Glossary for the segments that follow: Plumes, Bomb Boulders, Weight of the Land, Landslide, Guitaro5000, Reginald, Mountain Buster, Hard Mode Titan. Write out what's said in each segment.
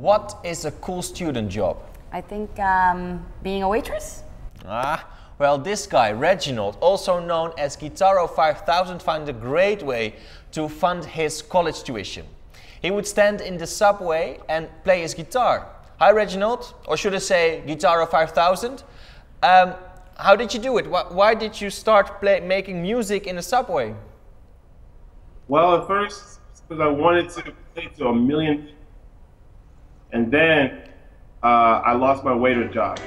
What is a cool student job? I think being a waitress. Ah, well, this guy, Reginald, also known as Guitaro5000, found a great way to fund his college tuition. He would stand in the subway and play his guitar. Hi, Reginald, or should I say Guitaro5000? How did you do it? Why did you start making music in the subway? Well, at first, because I wanted to play to a million, and then I lost my waiter job.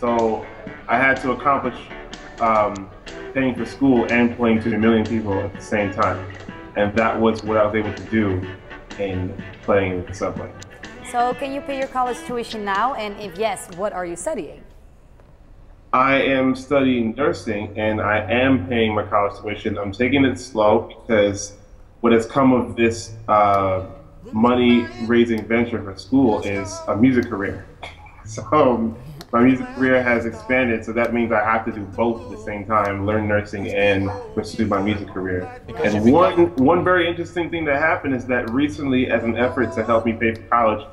So I had to accomplish paying for school and playing to a million people at the same time. And that was what I was able to do in playing in the subway. So can you pay your college tuition now? And if yes, what are you studying? I am studying nursing, and I am paying my college tuition. I'm taking it slow because what has come of this money-raising venture for school is a music career. So my music career has expanded, so that means I have to do both at the same time, learn nursing and pursue my music career. And one very interesting thing that happened is that recently, as an effort to help me pay for college,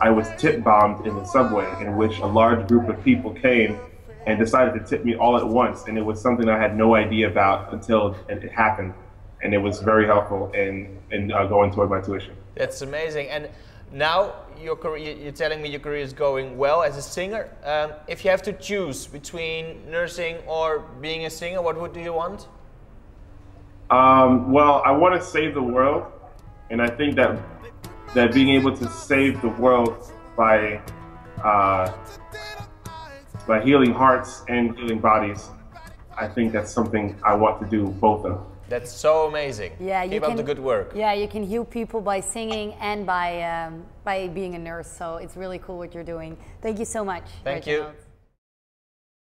I was tip bombed in the subway, in which a large group of people came and decided to tip me all at once, and it was something I had no idea about until it happened, and it was very helpful in going toward my tuition. That's amazing. And now your career, you're telling me your career is going well as a singer. If you have to choose between nursing or being a singer, do you want? Well, I want to save the world, and I think that being able to save the world by healing hearts and healing bodies, I think that's something I want to do both of. That's so amazing. Yeah, you keep up the good work. Yeah, you can heal people by singing and by being a nurse. So it's really cool what you're doing. Thank you so much. Thank you.